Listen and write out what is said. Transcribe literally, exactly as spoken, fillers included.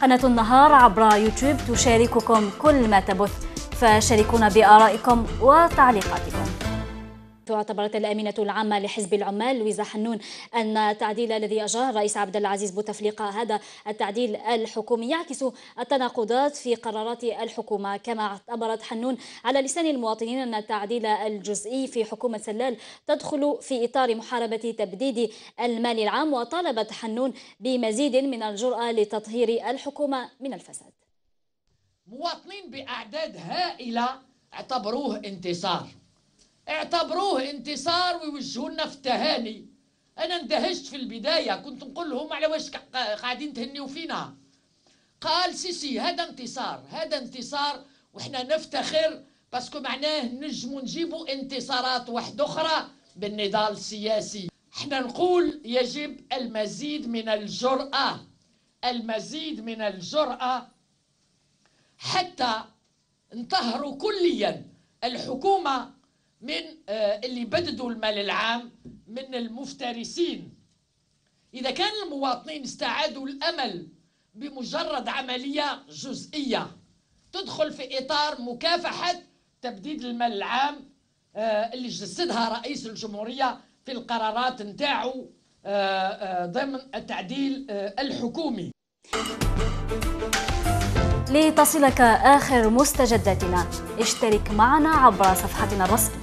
قناة النهار عبر يوتيوب تشارككم كل ما تبث، فشاركونا بآرائكم وتعليقاتكم. اعتبرت الأمينة العامة لحزب العمال لويزة حنون أن التعديل الذي أجراه الرئيس عبدالعزيز بوتفليقة، هذا التعديل الحكومي، يعكس التناقضات في قرارات الحكومة. كما اعتبرت حنون على لسان المواطنين أن التعديل الجزئي في حكومة سلال تدخل في إطار محاربة تبديد المال العام، وطالبت حنون بمزيد من الجرأة لتطهير الحكومة من الفساد. مواطنين بأعداد هائلة اعتبروه انتصار اعتبروه انتصار ويوجهوا لنا في التهاني. انا اندهشت في البدايه، كنت نقول لهم على واش قاعدين تهنيوا فينا؟ قال سي سي هذا انتصار، هذا انتصار وحنا نفتخر، باسكو معناه نجموا نجيبوا انتصارات واحده اخرى بالنضال السياسي. حنا نقول يجب المزيد من الجرأه، المزيد من الجرأه حتى انتهروا كليا الحكومه من اللي بددوا المال العام من المفترسين. إذا كان المواطنين استعادوا الأمل بمجرد عملية جزئية تدخل في إطار مكافحة تبديد المال العام اللي جسدها رئيس الجمهورية في القرارات نتاعو ضمن التعديل الحكومي. لتصلك آخر مستجداتنا اشترك معنا عبر صفحتنا الرسمية.